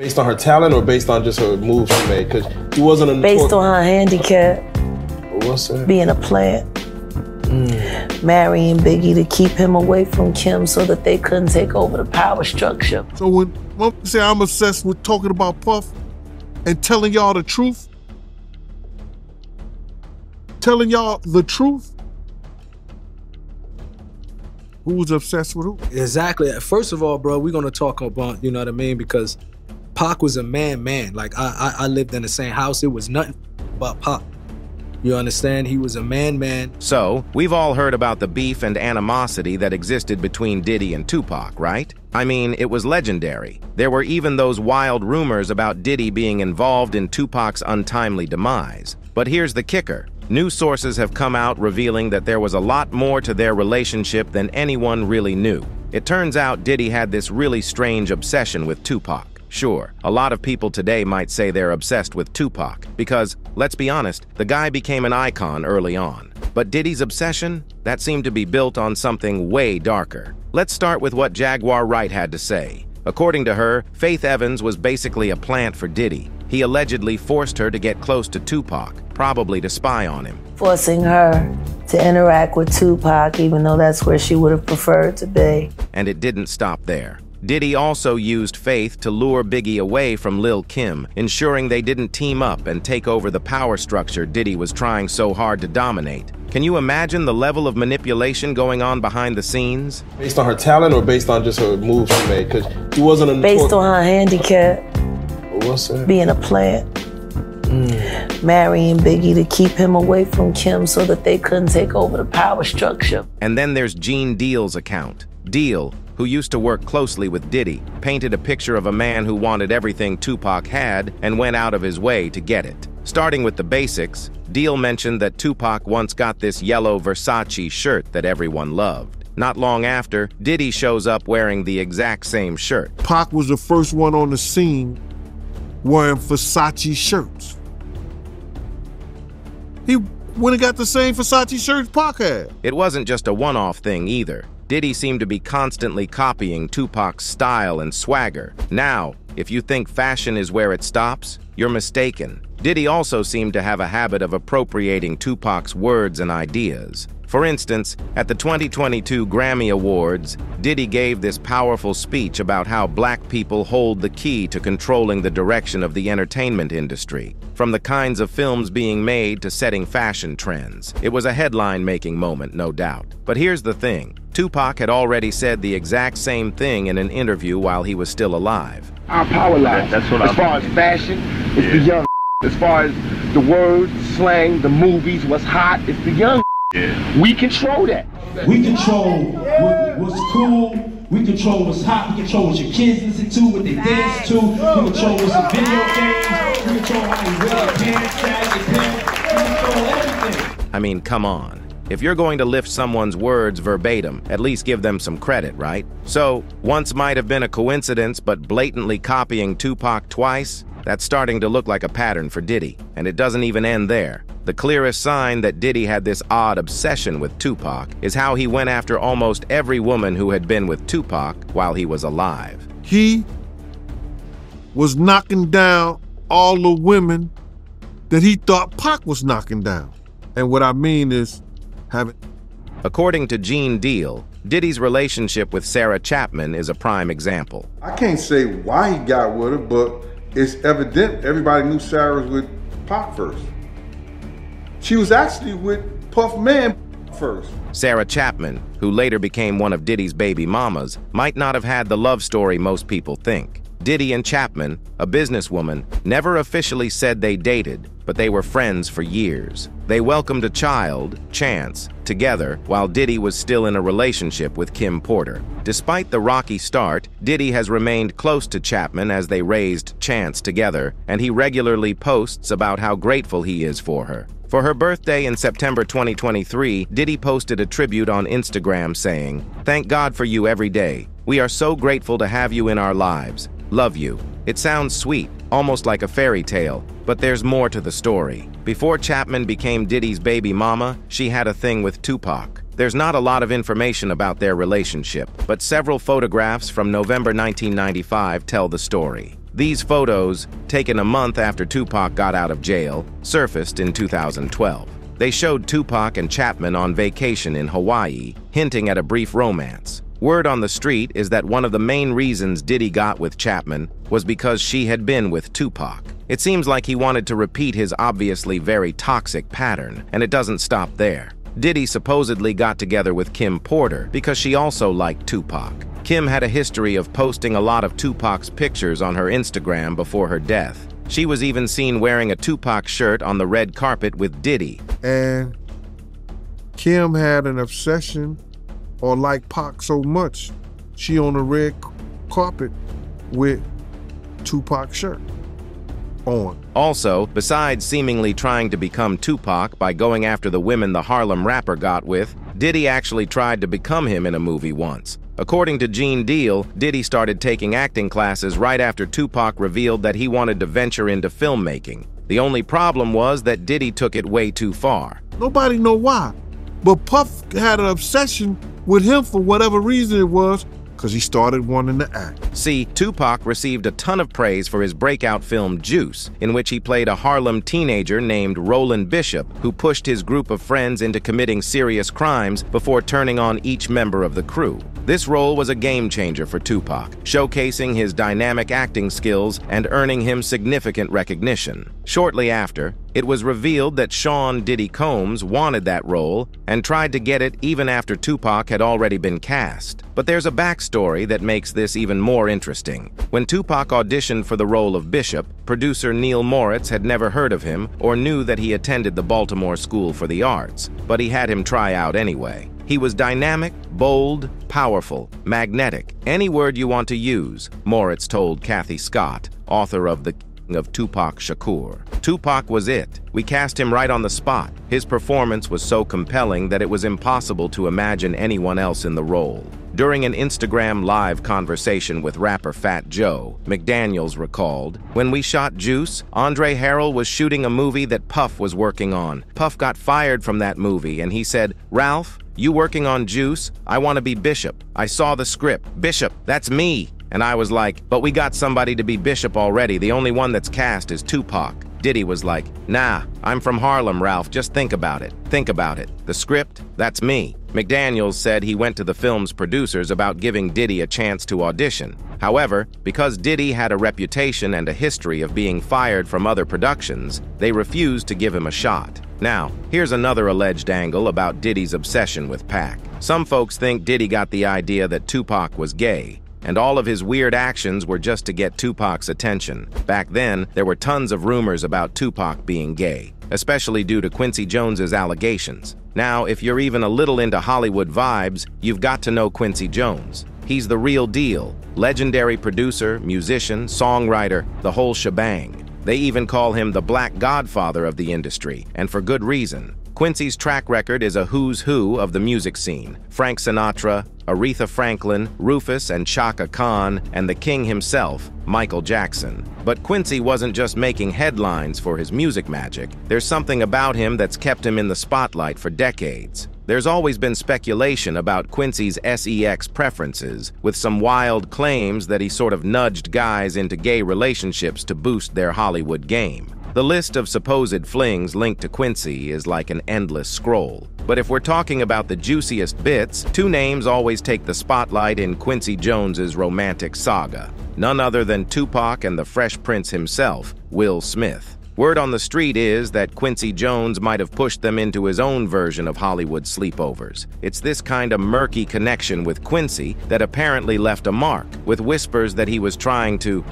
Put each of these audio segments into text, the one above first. Based on her talent or based on just her moves she made? Because she wasn't a... Based on her handicap. What's that? Being a plant. Mm. Marrying Biggie to keep him away from Kim so that they couldn't take over the power structure. So when motherfuckers say I'm obsessed with talking about Puff and telling y'all the truth, who's obsessed with who? Exactly. First of all, bro, we're going to talk about, you know what I mean? Because Pac was a man. Like, I lived in the same house. It was nothing about Pac. You understand? He was a man. So, we've all heard about the beef and animosity that existed between Diddy and Tupac, right? I mean, it was legendary. There were even those wild rumors about Diddy being involved in Tupac's untimely demise. But here's the kicker. New sources have come out revealing that there was a lot more to their relationship than anyone really knew. It turns out Diddy had this really strange obsession with Tupac. Sure, a lot of people today might say they're obsessed with Tupac because, let's be honest, the guy became an icon early on. But Diddy's obsession? That seemed to be built on something way darker. Let's start with what Jaguar Wright had to say. According to her, Faith Evans was basically a plant for Diddy. He allegedly forced her to get close to Tupac, probably to spy on him. Forcing her to interact with Tupac, even though that's where she would have preferred to be. And it didn't stop there. Diddy also used Faith to lure Biggie away from Lil' Kim, ensuring they didn't team up and take over the power structure Diddy was trying so hard to dominate. Can you imagine the level of manipulation going on behind the scenes? Based on her talent or based on just her moves she made? Because she wasn't a... Based on her handicap. What's that? Being a plant. Mm. Marrying Biggie to keep him away from Kim so that they couldn't take over the power structure. And then there's Gene Deal's account. Deal, who used to work closely with Diddy, painted a picture of a man who wanted everything Tupac had and went out of his way to get it. Starting with the basics, Deal mentioned that Tupac once got this yellow Versace shirt that everyone loved. Not long after, Diddy shows up wearing the exact same shirt. Pac was the first one on the scene wearing Versace shirts. He went and got the same Versace shirts Pac had. It wasn't just a one-off thing either. Diddy seemed to be constantly copying Tupac's style and swagger. Now, if you think fashion is where it stops, you're mistaken. Diddy also seemed to have a habit of appropriating Tupac's words and ideas. For instance, at the 2022 Grammy Awards, Diddy gave this powerful speech about how black people hold the key to controlling the direction of the entertainment industry, from the kinds of films being made to setting fashion trends. It was a headline-making moment, no doubt. But here's the thing. Tupac had already said the exact same thing in an interview while he was still alive. Our power lies. That's what as far as fashion, it's the young. As far as the words, slang, the movies, what's hot, it's the young. We control that. We control what's cool. We control what's hot. We control what your kids listen to, what they dance to. We control what's in video games. We control how they wear pants, tags, and pants. We control everything. I mean, come on. If you're going to lift someone's words verbatim, at least give them some credit, right? So, once might have been a coincidence, but blatantly copying Tupac twice? That's starting to look like a pattern for Diddy. And it doesn't even end there. The clearest sign that Diddy had this odd obsession with Tupac is how he went after almost every woman who had been with Tupac while he was alive. He was knocking down all the women that he thought Pac was knocking down. And what I mean is, according to Gene Deal, Diddy's relationship with Sarah Chapman is a prime example. I can't say why he got with her, but it's evident everybody knew Sarah was with Pac first. She was actually with Puff Man first. Sarah Chapman, who later became one of Diddy's baby mamas, might not have had the love story most people think. Diddy and Chapman, a businesswoman, never officially said they dated, but they were friends for years. They welcomed a child, Chance, together while Diddy was still in a relationship with Kim Porter. Despite the rocky start, Diddy has remained close to Chapman as they raised Chance together, and he regularly posts about how grateful he is for her. For her birthday in September 2023, Diddy posted a tribute on Instagram saying, "Thank God for you every day. We are so grateful to have you in our lives. Love you." It sounds sweet, almost like a fairy tale, but there's more to the story. Before Chapman became Diddy's baby mama, she had a thing with Tupac. There's not a lot of information about their relationship, but several photographs from November 1995 tell the story. These photos, taken a month after Tupac got out of jail, surfaced in 2012. They showed Tupac and Chapman on vacation in Hawaii, hinting at a brief romance. Word on the street is that one of the main reasons Diddy got with Chapman was because she had been with Tupac. It seems like he wanted to repeat his obviously very toxic pattern, and it doesn't stop there. Diddy supposedly got together with Kim Porter because she also liked Tupac. Kim had a history of posting a lot of Tupac's pictures on her Instagram before her death. She was even seen wearing a Tupac shirt on the red carpet with Diddy. And Kim had an obsession or liked Pac so much, she on the red carpet with Tupac shirt on. Also, besides seemingly trying to become Tupac by going after the women the Harlem rapper got with, Diddy actually tried to become him in a movie once. According to Gene Deal, Diddy started taking acting classes right after Tupac revealed that he wanted to venture into filmmaking. The only problem was that Diddy took it way too far. Nobody know why, but Puff had an obsession with him for whatever reason it was, because he started wanting to act. See, Tupac received a ton of praise for his breakout film Juice, in which he played a Harlem teenager named Roland Bishop, who pushed his group of friends into committing serious crimes before turning on each member of the crew. This role was a game-changer for Tupac, showcasing his dynamic acting skills and earning him significant recognition. Shortly after, it was revealed that Sean Diddy Combs wanted that role and tried to get it even after Tupac had already been cast. But there's a backstory that makes this even more interesting. When Tupac auditioned for the role of Bishop, producer Neal Moritz had never heard of him or knew that he attended the Baltimore School for the Arts, but he had him try out anyway. He was dynamic, bold, powerful, magnetic, any word you want to use, Moritz told Kathy Scott, author of The King of Tupac Shakur. Tupac was it. We cast him right on the spot. His performance was so compelling that it was impossible to imagine anyone else in the role. During an Instagram live conversation with rapper Fat Joe, McDaniels recalled, "When we shot Juice, Andre Harrell was shooting a movie that Puff was working on. Puff got fired from that movie and he said, 'Ralph, you working on Juice? I want to be Bishop. I saw the script. Bishop, that's me.' And I was like, 'But we got somebody to be Bishop already. The only one that's cast is Tupac.' Diddy was like, 'Nah, I'm from Harlem, Ralph. Just think about it. Think about it. The script, that's me.'" McDaniels said he went to the film's producers about giving Diddy a chance to audition. However, because Diddy had a reputation and a history of being fired from other productions, they refused to give him a shot. Now, here's another alleged angle about Diddy's obsession with Pac. Some folks think Diddy got the idea that Tupac was gay, and all of his weird actions were just to get Tupac's attention. Back then, there were tons of rumors about Tupac being gay, especially due to Quincy Jones's allegations. Now, if you're even a little into Hollywood vibes, you've got to know Quincy Jones. He's the real deal, legendary producer, musician, songwriter, the whole shebang. They even call him the Black Godfather of the industry, and for good reason. Quincy's track record is a who's who of the music scene. Frank Sinatra, Aretha Franklin, Rufus and Chaka Khan, and the king himself, Michael Jackson. But Quincy wasn't just making headlines for his music magic. There's something about him that's kept him in the spotlight for decades. There's always been speculation about Quincy's sex preferences, with some wild claims that he sort of nudged guys into gay relationships to boost their Hollywood game. The list of supposed flings linked to Quincy is like an endless scroll. But if we're talking about the juiciest bits, two names always take the spotlight in Quincy Jones's romantic saga. None other than Tupac and the Fresh Prince himself, Will Smith. Word on the street is that Quincy Jones might have pushed them into his own version of Hollywood sleepovers. It's this kind of murky connection with Quincy that apparently left a mark, with whispers that he was trying to,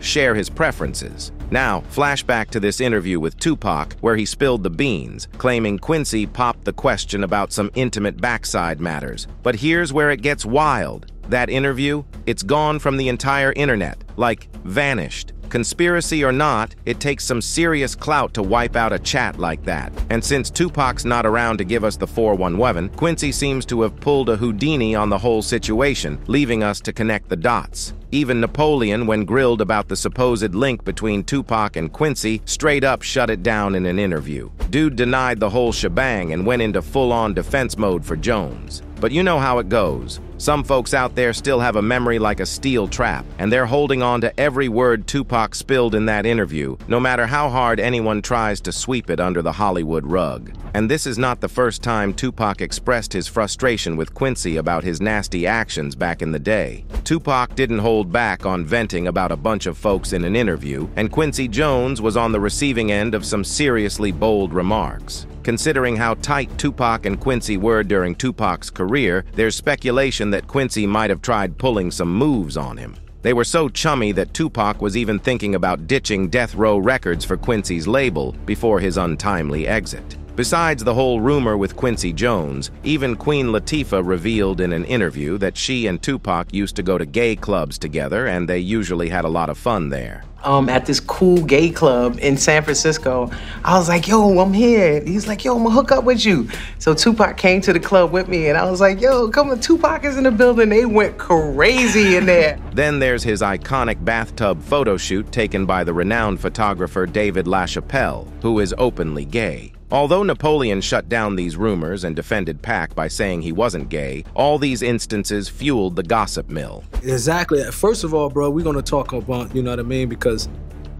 share his preferences. Now, flashback to this interview with Tupac, where he spilled the beans, claiming Quincy popped the question about some intimate backside matters. But here's where it gets wild. That interview, it's gone from the entire internet, like vanished. Conspiracy or not, it takes some serious clout to wipe out a chat like that. And since Tupac's not around to give us the 411, Quincy seems to have pulled a Houdini on the whole situation, leaving us to connect the dots. Even Napoleon, when grilled about the supposed link between Tupac and Quincy, straight up shut it down in an interview. Dude denied the whole shebang and went into full-on defense mode for Jones. But you know how it goes. Some folks out there still have a memory like a steel trap, and they're holding on to every word Tupac spilled in that interview, no matter how hard anyone tries to sweep it under the Hollywood rug. And this is not the first time Tupac expressed his frustration with Quincy about his nasty actions back in the day. Tupac didn't hold back on venting about a bunch of folks in an interview, and Quincy Jones was on the receiving end of some seriously bold remarks. Considering how tight Tupac and Quincy were during Tupac's career, there's speculation that Quincy might have tried pulling some moves on him. They were so chummy that Tupac was even thinking about ditching Death Row Records for Quincy's label before his untimely exit. Besides the whole rumor with Quincy Jones, even Queen Latifah revealed in an interview that she and Tupac used to go to gay clubs together, and they usually had a lot of fun there. At this cool gay club in San Francisco. I was like, yo, I'm here. He's like, yo, I'm gonna hook up with you. So Tupac came to the club with me, and I was like, yo, come on, Tupac is in the building. They went crazy in there. Then there's his iconic bathtub photo shoot taken by the renowned photographer David LaChapelle, who is openly gay. Although Napoleon shut down these rumors and defended Pac by saying he wasn't gay, all these instances fueled the gossip mill. Exactly. First of all, bro, we're gonna talk about, you know what I mean, because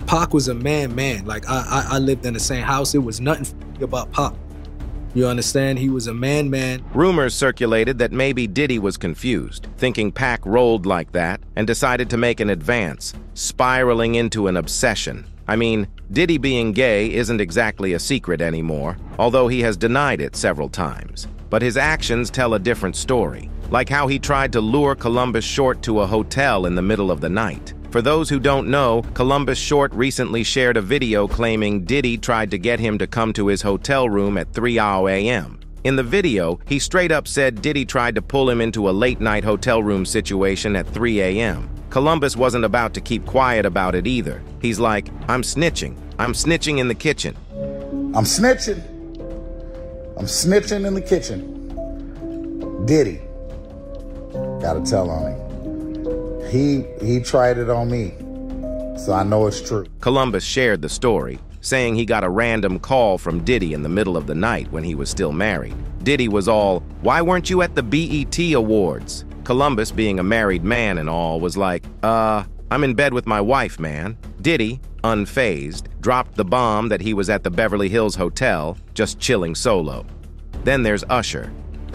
Pac was a man. Like, I lived in the same house. It was nothing about Pac. You understand? He was a man. Rumors circulated that maybe Diddy was confused, thinking Pac rolled like that, and decided to make an advance, spiraling into an obsession. I mean, Diddy being gay isn't exactly a secret anymore, although he has denied it several times. But his actions tell a different story, like how he tried to lure Columbus Short to a hotel in the middle of the night. For those who don't know, Columbus Short recently shared a video claiming Diddy tried to get him to come to his hotel room at 3 a.m. In the video, he straight up said Diddy tried to pull him into a late-night hotel room situation at 3 a.m. Columbus wasn't about to keep quiet about it either. He's like, I'm snitching in the kitchen. I'm snitching in the kitchen. Diddy. Gotta tell on him. He tried it on me, so I know it's true. Columbus shared the story, saying he got a random call from Diddy in the middle of the night when he was still married. Diddy was all, why weren't you at the BET Awards? Columbus, being a married man and all, was like, I'm in bed with my wife, man. Diddy, unfazed, dropped the bomb that he was at the Beverly Hills Hotel, just chilling solo. Then there's Usher.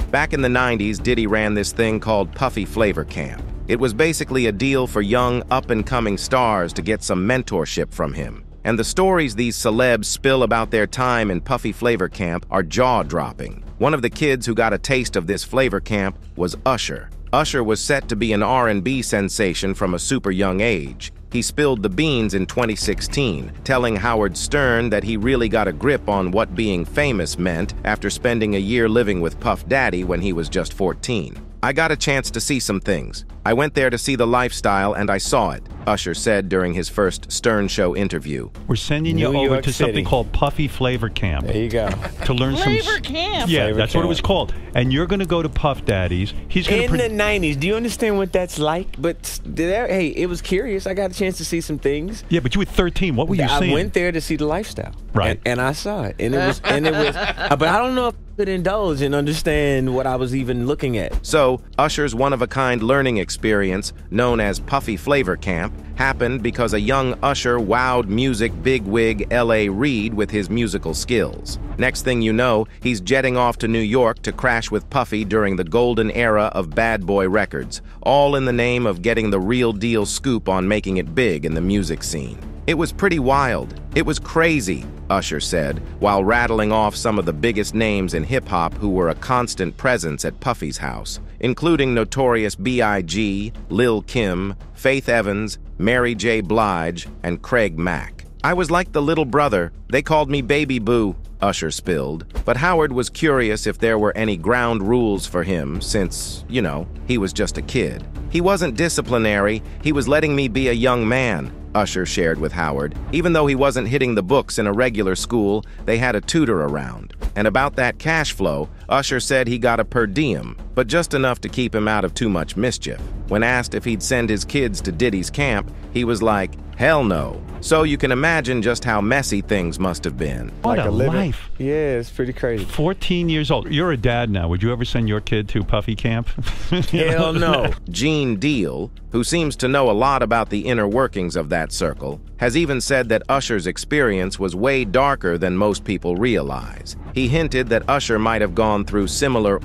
Back in the 90s, Diddy ran this thing called Puffy Flavor Camp. It was basically a deal for young, up-and-coming stars to get some mentorship from him. And the stories these celebs spill about their time in Puffy Flavor Camp are jaw-dropping. One of the kids who got a taste of this flavor camp was Usher. Usher was set to be an R&B sensation from a super young age. He spilled the beans in 2016, telling Howard Stern that he really got a grip on what being famous meant after spending a year living with Puff Daddy when he was just 14. I got a chance to see some things. I went there to see the lifestyle and I saw it, Usher said during his first Stern Show interview. We're sending you over to something called Puffy Flavor Camp. There you go. To learn some... Flavor Camp! Yeah, that's what it was called. And you're going to go to Puff Daddy's. He's going to... In the 90s, do you understand what that's like? But, hey, it was curious. I got a chance to see some things. Yeah, but you were 13. What were you seeing? I went there to see the lifestyle. Right. And I saw it. And it was... but I don't know if I could indulge and understand what I was even looking at. So, Usher's one-of-a-kind learning experience, known as Puffy Flavor Camp, happened because a young Usher wowed music bigwig L.A. Reid with his musical skills. Next thing you know, he's jetting off to New York to crash with Puffy during the golden era of Bad Boy Records, all in the name of getting the real deal scoop on making it big in the music scene. It was pretty wild. It was crazy, Usher said, while rattling off some of the biggest names in hip-hop who were a constant presence at Puffy's house, including Notorious B.I.G., Lil' Kim, Faith Evans, Mary J. Blige, and Craig Mack. I was like the little brother. They called me Baby Boo, Usher spilled. But Howard was curious if there were any ground rules for him since, you know, he was just a kid. He wasn't disciplinary, he was letting me be a young man, Usher shared with Howard. Even though he wasn't hitting the books in a regular school, they had a tutor around. And about that cash flow, Usher said he got a per diem, but just enough to keep him out of too much mischief. When asked if he'd send his kids to Diddy's camp, he was like, hell no. So you can imagine just how messy things must have been. What like a life. Yeah, it's pretty crazy. 14 years old. You're a dad now. Would you ever send your kid to Puffy Camp? Hell no. Gene Deal, who seems to know a lot about the inner workings of that circle, has even said that Usher's experience was way darker than most people realize. He hinted that Usher might have gone through similar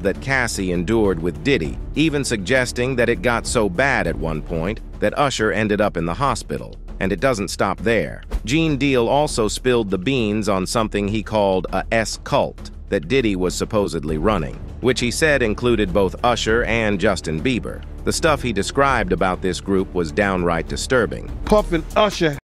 that Cassie endured with Diddy, even suggesting that it got so bad at one point that Usher ended up in the hospital. And it doesn't stop there. Gene Deal also spilled the beans on something he called a S-cult that Diddy was supposedly running, which he said included both Usher and Justin Bieber. The stuff he described about this group was downright disturbing. Puff and Usher.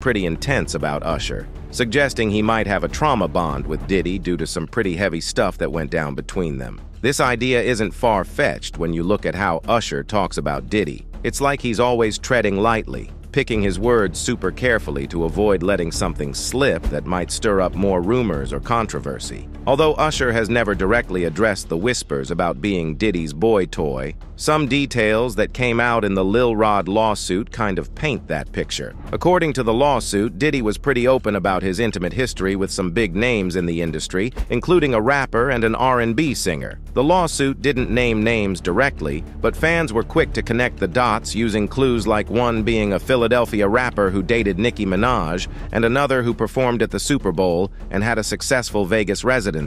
Pretty intense about Usher, suggesting he might have a trauma bond with Diddy due to some pretty heavy stuff that went down between them. This idea isn't far-fetched when you look at how Usher talks about Diddy. It's like he's always treading lightly, picking his words super carefully to avoid letting something slip that might stir up more rumors or controversy. Although Usher has never directly addressed the whispers about being Diddy's boy toy, some details that came out in the Lil Rod lawsuit kind of paint that picture. According to the lawsuit, Diddy was pretty open about his intimate history with some big names in the industry, including a rapper and an R&B singer. The lawsuit didn't name names directly, but fans were quick to connect the dots using clues like one being a Philadelphia rapper who dated Nicki Minaj and another who performed at the Super Bowl and had a successful Vegas residency.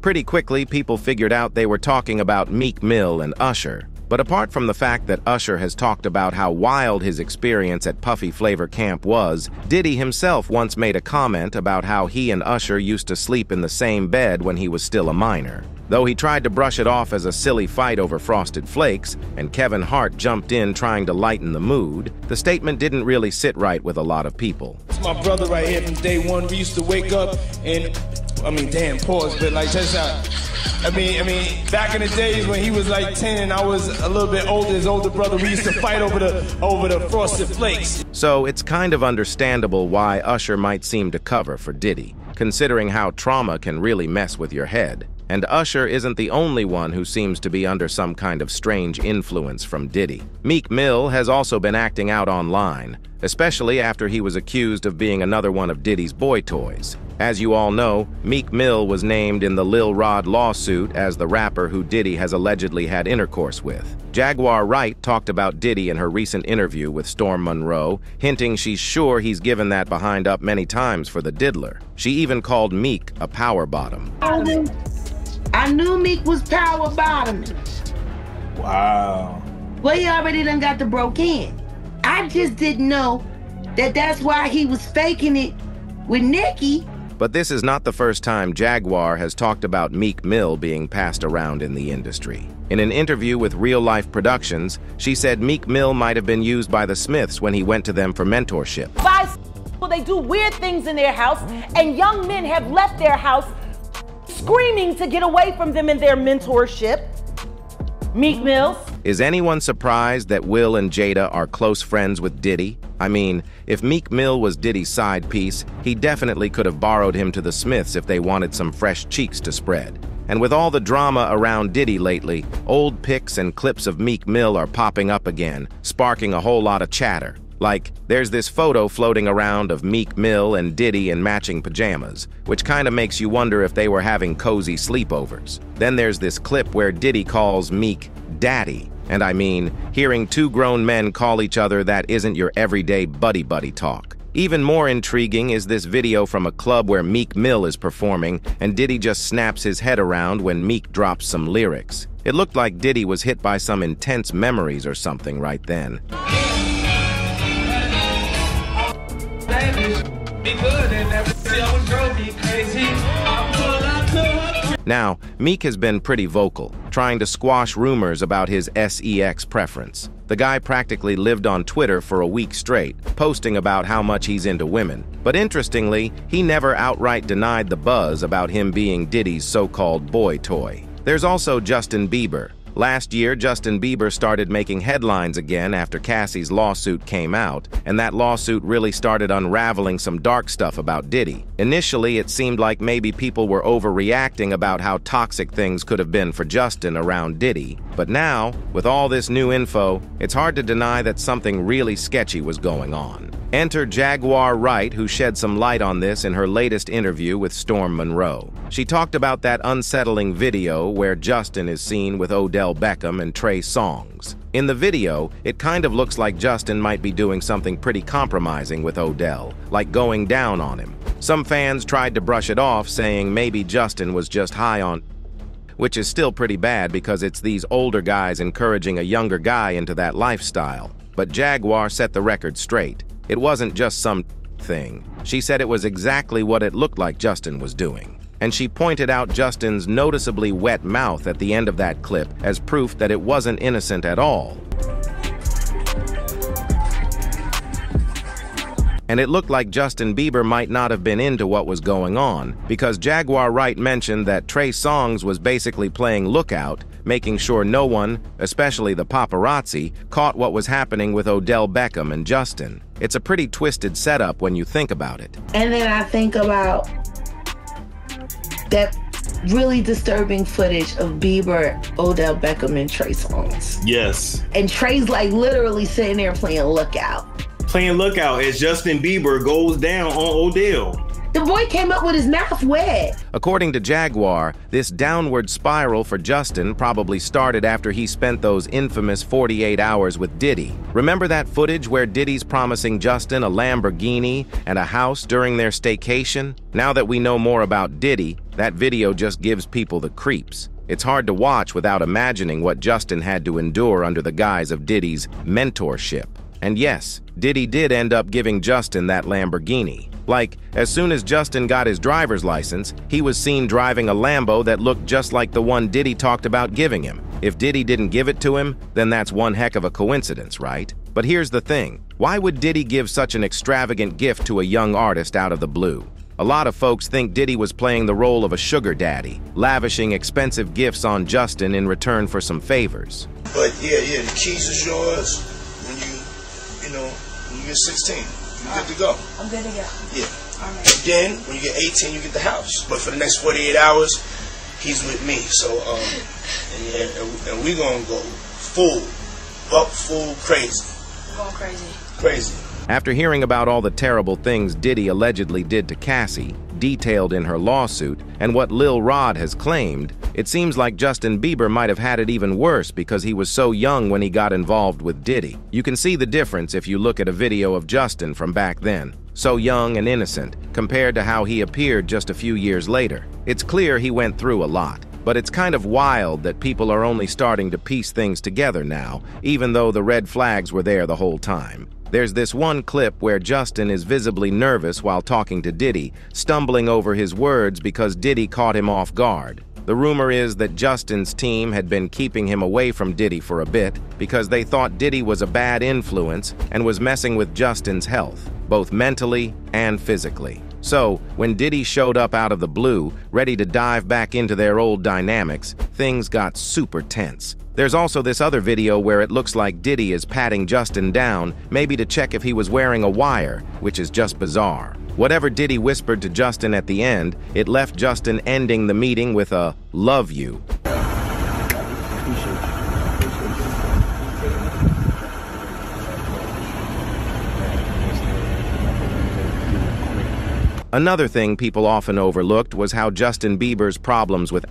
Pretty quickly, people figured out they were talking about Meek Mill and Usher. But apart from the fact that Usher has talked about how wild his experience at Puffy Flavor Camp was, Diddy himself once made a comment about how he and Usher used to sleep in the same bed when he was still a minor. Though he tried to brush it off as a silly fight over Frosted Flakes, and Kevin Hart jumped in trying to lighten the mood, the statement didn't really sit right with a lot of people. It's my brother right here from day one. We used to wake up and... I mean, damn, pause, but like, that's how, I mean, back in the days when he was like 10 and I was a little bit older, his older brother, we used to fight over the Frosted Flakes. So it's kind of understandable why Usher might seem to cover for Diddy, considering how trauma can really mess with your head. And Usher isn't the only one who seems to be under some kind of strange influence from Diddy. Meek Mill has also been acting out online, especially after he was accused of being another one of Diddy's boy toys. As you all know, Meek Mill was named in the Lil Rod lawsuit as the rapper who Diddy has allegedly had intercourse with. Jaguar Wright talked about Diddy in her recent interview with Storm Monroe, hinting she's sure he's given that behind up many times for the diddler. She even called Meek a power bottom. I knew Meek was power bottoming. Wow. Well, he already done got the broke in. I just didn't know that that's why he was faking it with Nicki. But this is not the first time Jaguar has talked about Meek Mill being passed around in the industry. In an interview with Real Life Productions, she said Meek Mill might have been used by the Smiths when he went to them for mentorship. By they do weird things in their house, and young men have left their house screaming to get away from them in their mentorship. Meek Mill. Is anyone surprised that Will and Jada are close friends with Diddy? I mean, if Meek Mill was Diddy's side piece, he definitely could have borrowed him to the Smiths if they wanted some fresh cheeks to spread. And with all the drama around Diddy lately, old pics and clips of Meek Mill are popping up again, sparking a whole lot of chatter. Like, there's this photo floating around of Meek Mill and Diddy in matching pajamas, which kind of makes you wonder if they were having cozy sleepovers. Then there's this clip where Diddy calls Meek Daddy. And I mean, hearing two grown men call each other that isn't your everyday buddy-buddy talk. Even more intriguing is this video from a club where Meek Mill is performing, and Diddy just snaps his head around when Meek drops some lyrics. It looked like Diddy was hit by some intense memories or something right then. Be good and never see I would grow me crazy. I'm cool, I'm cool, I'm cool. Now, Meek has been pretty vocal, trying to squash rumors about his sex preference. The guy practically lived on Twitter for a week straight, posting about how much he's into women. But interestingly, he never outright denied the buzz about him being Diddy's so-called boy toy. There's also Justin Bieber. Last year, Justin Bieber started making headlines again after Cassie's lawsuit came out, and that lawsuit really started unraveling some dark stuff about Diddy. Initially, it seemed like maybe people were overreacting about how toxic things could have been for Justin around Diddy. But now, with all this new info, it's hard to deny that something really sketchy was going on. Enter Jaguar Wright, who shed some light on this in her latest interview with Storm Monroe. She talked about that unsettling video where Justin is seen with Odell Beckham and Trey Songz. In the video, it kind of looks like Justin might be doing something pretty compromising with Odell, like going down on him. Some fans tried to brush it off, saying maybe Justin was just high on, which is still pretty bad because it's these older guys encouraging a younger guy into that lifestyle. But Jaguar set the record straight. It wasn't just some thing. She said it was exactly what it looked like Justin was doing. And she pointed out Justin's noticeably wet mouth at the end of that clip as proof that it wasn't innocent at all. And it looked like Justin Bieber might not have been into what was going on, because Jaguar Wright mentioned that Trey Songz was basically playing lookout, making sure no one, especially the paparazzi, caught what was happening with Odell Beckham and Justin. It's a pretty twisted setup when you think about it. And then I think about that really disturbing footage of Bieber, Odell Beckham, and Trey Songz. Yes. And Trey's like literally sitting there playing lookout. Playing lookout as Justin Bieber goes down on Odell. The boy came up with his mouth wet. According to Jaguar, this downward spiral for Justin probably started after he spent those infamous 48 hours with Diddy. Remember that footage where Diddy's promising Justin a Lamborghini and a house during their staycation? Now that we know more about Diddy, that video just gives people the creeps. It's hard to watch without imagining what Justin had to endure under the guise of Diddy's mentorship. And yes, Diddy did end up giving Justin that Lamborghini. Like, as soon as Justin got his driver's license, he was seen driving a Lambo that looked just like the one Diddy talked about giving him. If Diddy didn't give it to him, then that's one heck of a coincidence, right? But here's the thing. Why would Diddy give such an extravagant gift to a young artist out of the blue? A lot of folks think Diddy was playing the role of a sugar daddy, lavishing expensive gifts on Justin in return for some favors. But yeah, the keys is yours when you get 16. You're good to go. I'm good to go. Yeah. All right. And then, when you get 18, you get the house. But for the next 48 hours, he's with me. So, and we're going to go full crazy. Going crazy. Crazy. After hearing about all the terrible things Diddy allegedly did to Cassie, detailed in her lawsuit, and what Lil Rod has claimed, it seems like Justin Bieber might have had it even worse because he was so young when he got involved with Diddy. You can see the difference if you look at a video of Justin from back then, so young and innocent, compared to how he appeared just a few years later. It's clear he went through a lot, but it's kind of wild that people are only starting to piece things together now, even though the red flags were there the whole time. There's this one clip where Justin is visibly nervous while talking to Diddy, stumbling over his words because Diddy caught him off guard. The rumor is that Justin's team had been keeping him away from Diddy for a bit because they thought Diddy was a bad influence and was messing with Justin's health, both mentally and physically. So, when Diddy showed up out of the blue, ready to dive back into their old dynamics, things got super tense. There's also this other video where it looks like Diddy is patting Justin down, maybe to check if he was wearing a wire, which is just bizarre. Whatever Diddy whispered to Justin at the end, it left Justin ending the meeting with a "love you." Another thing people often overlooked was how Justin Bieber's problems with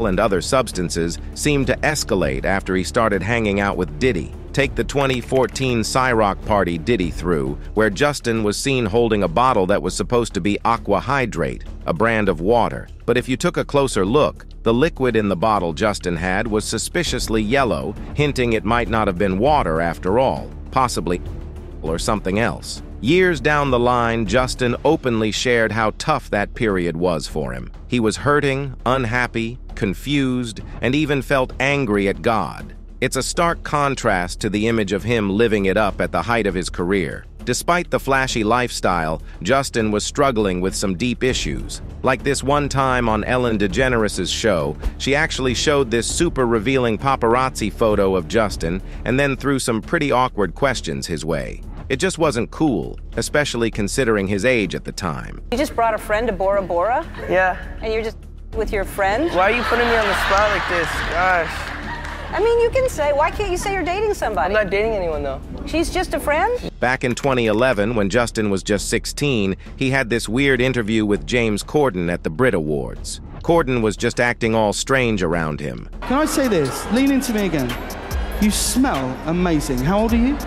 and other substances seemed to escalate after he started hanging out with Diddy. Take the 2014 Cyrock party Diddy threw, where Justin was seen holding a bottle that was supposed to be Aqua Hydrate, a brand of water. But if you took a closer look, the liquid in the bottle Justin had was suspiciously yellow, hinting it might not have been water after all, possibly or something else. Years down the line, Justin openly shared how tough that period was for him. He was hurting, unhappy, confused, and even felt angry at God. It's a stark contrast to the image of him living it up at the height of his career. Despite the flashy lifestyle, Justin was struggling with some deep issues. Like this one time on Ellen DeGeneres' show, she actually showed this super revealing paparazzi photo of Justin and then threw some pretty awkward questions his way. It just wasn't cool, especially considering his age at the time. You just brought a friend to Bora Bora? Yeah. And you're just with your friend? Why are you putting me on the spot like this? Gosh. I mean, you can say, why can't you say you're dating somebody? I'm not dating anyone, though. She's just a friend? Back in 2011, when Justin was just 16, he had this weird interview with James Corden at the Brit Awards. Corden was just acting all strange around him. Can I say this? Lean into me again. You smell amazing. How old are you?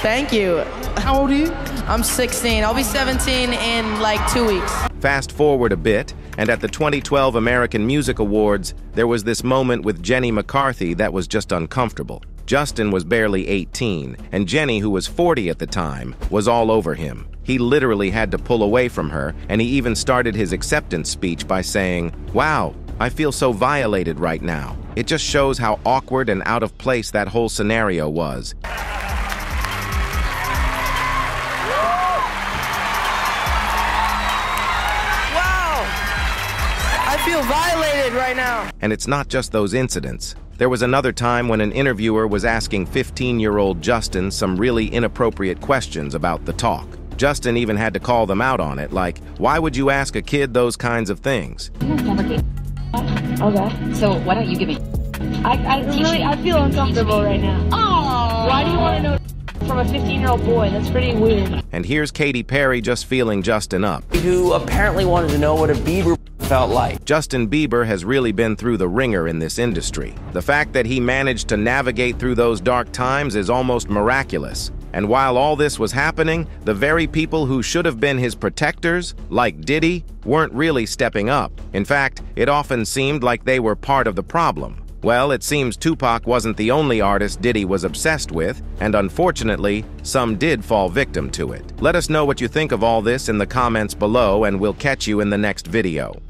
Thank you. How old are you? I'm 16. I'll be 17 in like 2 weeks. Fast forward a bit, and at the 2012 American Music Awards, there was this moment with Jenny McCarthy that was just uncomfortable. Justin was barely 18, and Jenny, who was 40 at the time, was all over him. He literally had to pull away from her, and he even started his acceptance speech by saying, "Wow, I feel so violated right now." It just shows how awkward and out of place that whole scenario was. Violated right now. And it's not just those incidents. There was another time when an interviewer was asking 15-year-old Justin some really inappropriate questions about the talk. Justin even had to call them out on it, like, why would you ask a kid those kinds of things? Okay. So why don't you give me? I feel uncomfortable right now. Aww. Why do you want to know from a 15-year-old boy? That's pretty weird. And here's Katy Perry just feeling Justin up. Who apparently wanted to know what a Bieber felt like. Justin Bieber has really been through the ringer in this industry. The fact that he managed to navigate through those dark times is almost miraculous. And while all this was happening, the very people who should have been his protectors, like Diddy, weren't really stepping up. In fact, it often seemed like they were part of the problem. Well, it seems Tupac wasn't the only artist Diddy was obsessed with, and unfortunately, some did fall victim to it. Let us know what you think of all this in the comments below, and we'll catch you in the next video.